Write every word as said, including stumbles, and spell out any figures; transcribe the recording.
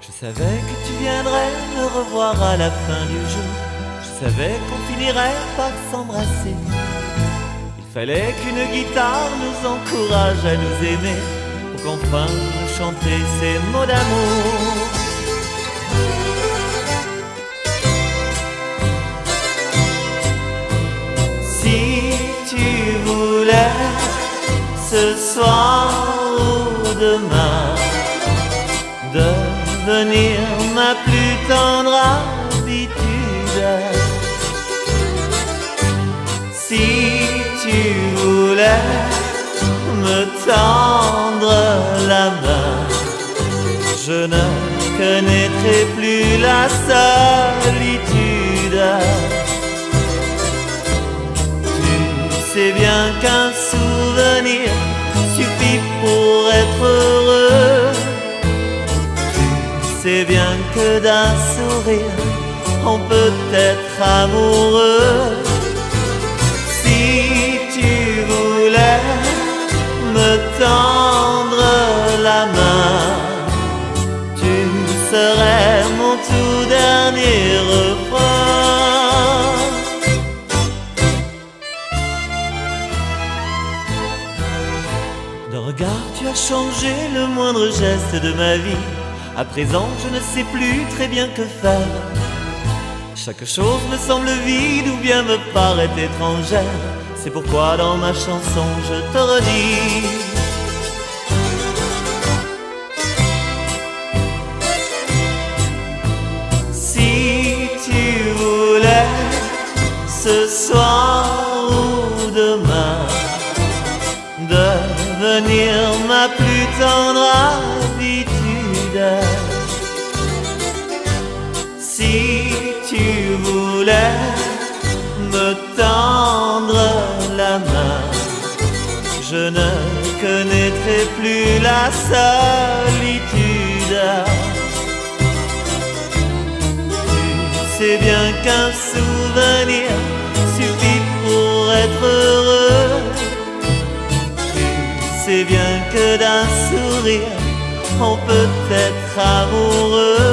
Je savais que tu viendrais me revoir à la fin du jour. Je savais qu'on finirait par s'embrasser. Il fallait qu'une guitare nous encourage à nous aimer, pour qu'enfin nous chanter ces mots d'amour. Ce soir ou demain, devenir ma plus tendre habitude. Si tu voulais me tendre la main, je ne connaîtrais plus la solitude. Tu sais bien qu'un souvenir suffit pour être heureux. Tu sais bien que d'un sourire on peut être amoureux. Si tu voulais me tendre la main, tu serais mon tout dernier refrain. Regarde, tu as changé le moindre geste de ma vie. À présent, je ne sais plus très bien que faire. Chaque chose me semble vide ou bien me paraît étrangère. C'est pourquoi dans ma chanson, je te redis. Si tu voulais ce soir ou demain devenir ma plus tendre habitude. Si tu voulais me tendre la main, je ne connaîtrais plus la solitude. Tu sais bien qu'un souvenir suffit pour être heureux. Tu sais bien que d'un sourire, on peut être amoureux.